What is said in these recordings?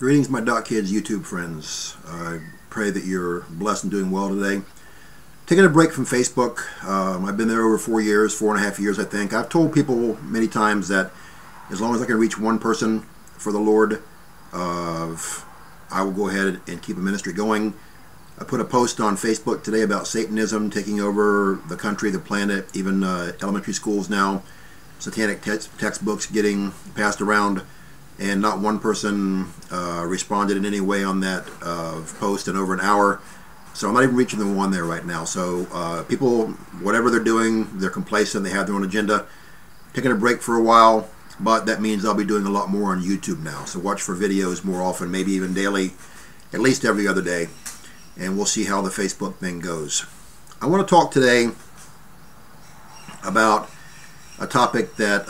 Greetings my DotKids YouTube friends. I pray that you're blessed and doing well today. Taking a break from Facebook. I've been there over 4 years, 4.5 years I think. I've told people many times that as long as I can reach one person for the Lord, I will go ahead and keep a ministry going. I put a post on Facebook today about Satanism taking over the country, the planet, even elementary schools now. Satanic textbooks getting passed around, and not one person responded in any way on that post in over an hour. So I'm not even reaching the one there right now. So people, whatever they're doing, they're complacent, they have their own agenda. Taking a break for a while, but that means I'll be doing a lot more on YouTube now. So watch for videos more often, maybe even daily, at least every other day, and we'll see how the Facebook thing goes. I want to talk today about a topic that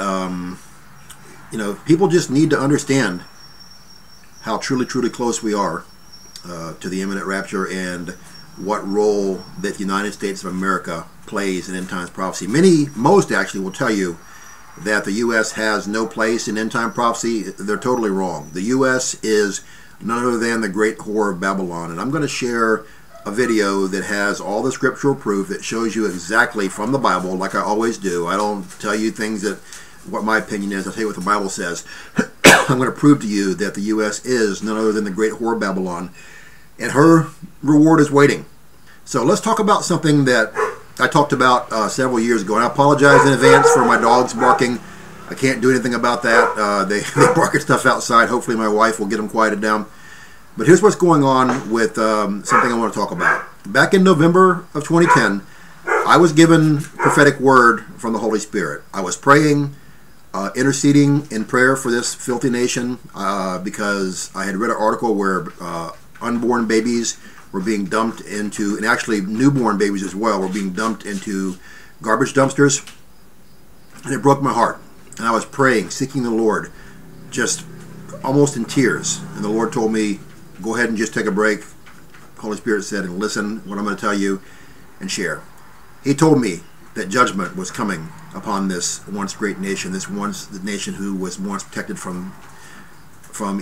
you know, people just need to understand how truly close we are to the imminent rapture and what role that the United States of America plays in end times prophecy. Most actually will tell you that the U.S. has no place in end time prophecy. They're totally wrong. The U.S. is none other than the great whore of Babylon, and I'm going to share a video that has all the scriptural proof that shows you exactly from the Bible, like I always do. I don't tell you things that what my opinion is. I tell you what the Bible says. I'm going to prove to you that the U.S. is none other than the great whore Babylon, and her reward is waiting. So let's talk about something that I talked about several years ago, and I apologize in advance for my dogs barking. I can't do anything about that. They bark at stuff outside. Hopefully my wife will get them quieted down. But here's what's going on with something I want to talk about. Back in November of 2010, I was given prophetic word from the Holy Spirit. I was praying, interceding in prayer for this filthy nation because I had read an article where unborn babies were being dumped into, and actually newborn babies as well, were being dumped into garbage dumpsters. And it broke my heart. And I was praying, seeking the Lord, just almost in tears. And the Lord told me, go ahead and just take a break, Holy Spirit said, and listen what I'm going to tell you and share. He told me that judgment was coming upon this once great nation, the nation who was once protected from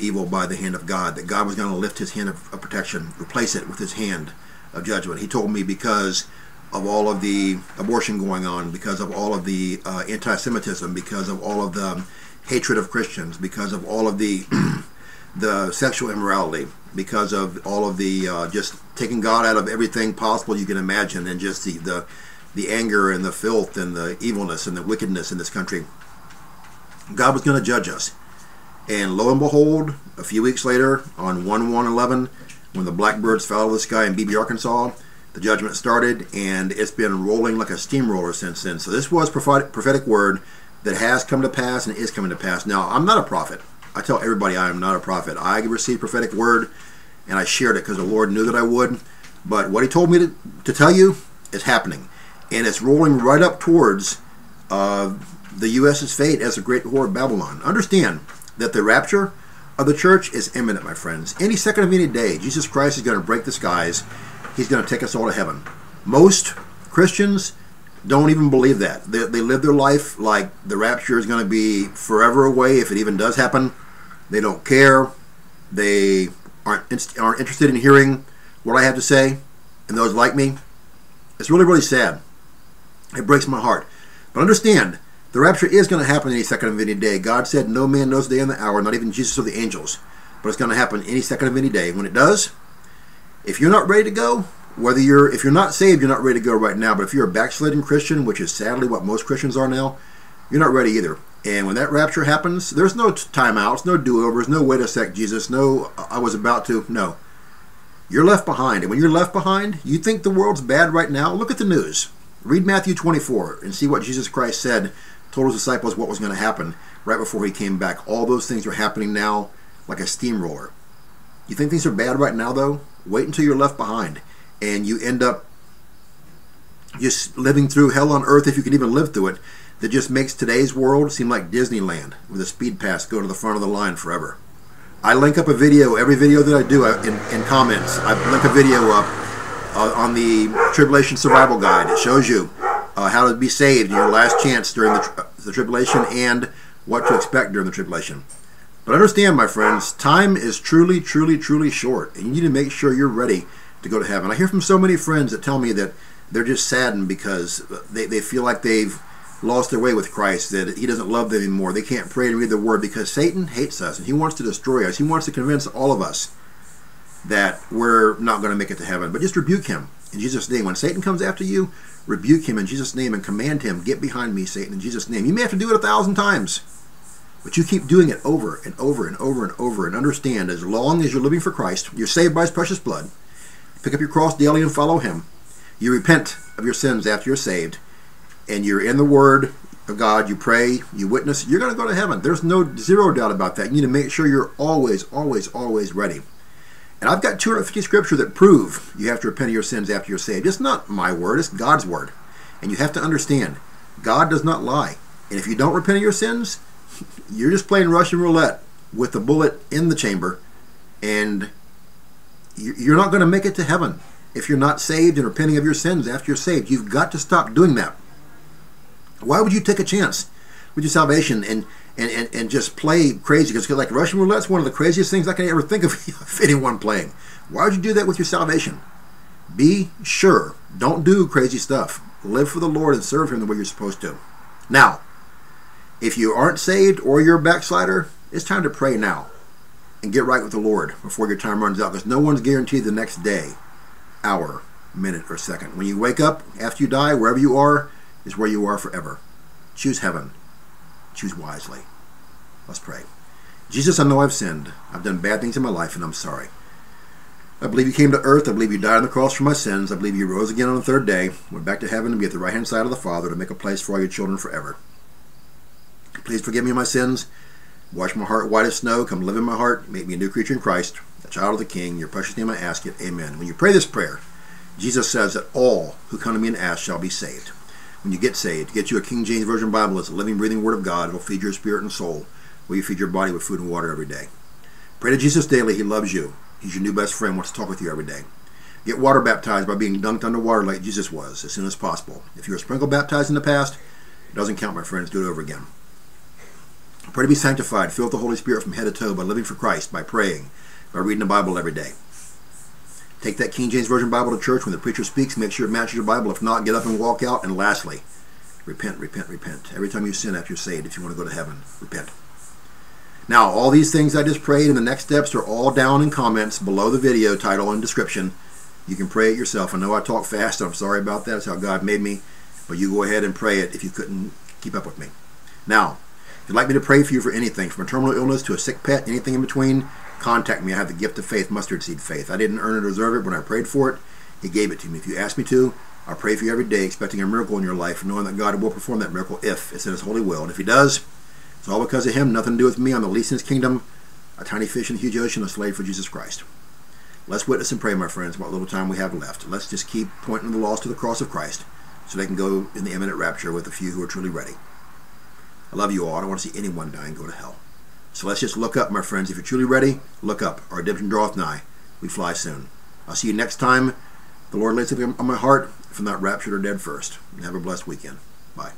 evil by the hand of God, that God was going to lift his hand of protection, replace it with his hand of judgment. He told me because of all of the abortion going on, because of all of the anti-Semitism, because of all of the hatred of Christians, because of all of the the sexual immorality, because of all of the just taking God out of everything possible you can imagine, and just the anger and the filth and the evilness and the wickedness in this country. God was going to judge us. And lo and behold, a few weeks later, on 1/1/11, when the blackbirds fell out of the sky in Beebe, Arkansas, the judgment started, and it's been rolling like a steamroller since then. So this was prophetic word that has come to pass and is coming to pass. Now, I'm not a prophet. I tell everybody I am not a prophet. I received prophetic word, and I shared it because the Lord knew that I would. But what he told me to tell you is happening. And it's rolling right up towards the U.S.'s fate as a great whore of Babylon. Understand that the rapture of the church is imminent, my friends. Any second of any day, Jesus Christ is going to break the skies. He's going to take us all to heaven. Most Christians don't even believe that. They live their life like the rapture is going to be forever away if it even does happen. They don't care. They aren't interested in hearing what I have to say, and those like me. It's really sad. It breaks my heart. But understand, the rapture is going to happen any second of any day. God said no man knows the day and the hour, not even Jesus or the angels. But it's going to happen any second of any day. When it does, if you're not ready to go, if you're not saved, you're not ready to go right now. But if you're a backslidden Christian, which is sadly what most Christians are now, you're not ready either. And when that rapture happens, there's no timeouts, no do-overs, no wait a sec, Jesus, no, I was about to, no. You're left behind. And when you're left behind, you think the world's bad right now? Look at the news. Read Matthew 24 and see what Jesus Christ said, told his disciples what was going to happen right before he came back. All those things are happening now like a steamroller. You think things are bad right now, though? Wait until you're left behind. And you end up just living through hell on earth, if you can even live through it. That just makes today's world seem like Disneyland, with a speed pass, go to the front of the line forever. I link up a video, every video that I do in comments, I link a video up on the Tribulation Survival Guide. It shows you how to be saved in your last chance during the tribulation and what to expect during the tribulation. But understand, my friends, time is truly, truly, truly short, and you need to make sure you're ready to go to heaven. I hear from so many friends that tell me that they're just saddened because they feel like they've lost their way with Christ, that he doesn't love them anymore. They can't pray and read the word because Satan hates us, and he wants to destroy us. He wants to convince all of us that we're not going to make it to heaven. But just rebuke him in Jesus' name. When Satan comes after you, rebuke him in Jesus' name and command him, "Get behind me, Satan," in Jesus' name. You may have to do it 1,000 times. But you keep doing it over and over and over and over, and understand, as long as you're living for Christ, you're saved by his precious blood, pick up your cross daily and follow him, you repent of your sins after you're saved, and you're in the word of God, you pray, you witness, you're going to go to heaven. There's zero doubt about that. You need to make sure you're always, always, always ready. And I've got 250 scripture that prove you have to repent of your sins after you're saved. It's not my word, it's God's word. And you have to understand, God does not lie. And if you don't repent of your sins, you're just playing Russian roulette with the bullet in the chamber, and you're not going to make it to heaven if you're not saved and repenting of your sins after you're saved. You've got to stop doing that. Why would you take a chance with your salvation and just play crazy? Because like Russian roulette is one of the craziest things I can ever think of anyone playing. Why would you do that with your salvation? Be sure. Don't do crazy stuff. Live for the Lord and serve him the way you're supposed to. Now, if you aren't saved or you're a backslider, it's time to pray now and get right with the Lord before your time runs out, because no one's guaranteed the next day, hour, minute, or second. When you wake up, after you die, wherever you are is where you are forever. Choose heaven. Choose wisely. Let's pray. Jesus, I know I've sinned. I've done bad things in my life, and I'm sorry. I believe you came to earth. I believe you died on the cross for my sins. I believe you rose again on the third day, went back to heaven to be at the right-hand side of the Father to make a place for all your children forever. Please forgive me my sins. Wash my heart white as snow. Come live in my heart. Make me a new creature in Christ, a child of the King. In your precious name I ask it. Amen. When you pray this prayer, Jesus says that all who come to me and ask shall be saved. When you get saved, get you a King James Version Bible. It's a living, breathing Word of God. It will feed your spirit and soul. Will you feed your body with food and water every day? Pray to Jesus daily. He loves you. He's your new best friend. Wants to talk with you every day. Get water baptized by being dunked underwater like Jesus was as soon as possible. If you were sprinkle baptized in the past, it doesn't count, my friends. Do it over again. Pray to be sanctified, filled with the Holy Spirit from head to toe by living for Christ, by praying, by reading the Bible every day. Take that King James Version Bible to church. When the preacher speaks, make sure it matches your Bible. If not, get up and walk out. And lastly, repent, repent, repent. Every time you sin after you're saved, if you want to go to heaven, repent. Now, all these things I just prayed and the next steps are all down in comments below the video title and description. You can pray it yourself. I know I talk fast. I'm sorry about that. That's how God made me. But you go ahead and pray it if you couldn't keep up with me. Now, if you'd like me to pray for you for anything, from a terminal illness to a sick pet, anything in between, contact me. I have the gift of faith, mustard seed faith. I didn't earn or deserve it. When I prayed for it, he gave it to me. If you ask me to, I'll pray for you every day, expecting a miracle in your life, knowing that God will perform that miracle if it's in his holy will. And if he does, it's all because of him, nothing to do with me. I'm the least in his kingdom, a tiny fish in a huge ocean, a slave for Jesus Christ. Let's witness and pray, my friends, what little time we have left. Let's just keep pointing the lost to the cross of Christ so they can go in the imminent rapture with the few who are truly ready. I love you all. I don't want to see anyone die and go to hell. So let's just look up, my friends. If you're truly ready, look up. Our redemption draweth nigh. We fly soon. I'll see you next time. The Lord lays something on my heart. If I'm not raptured or dead first. And have a blessed weekend. Bye.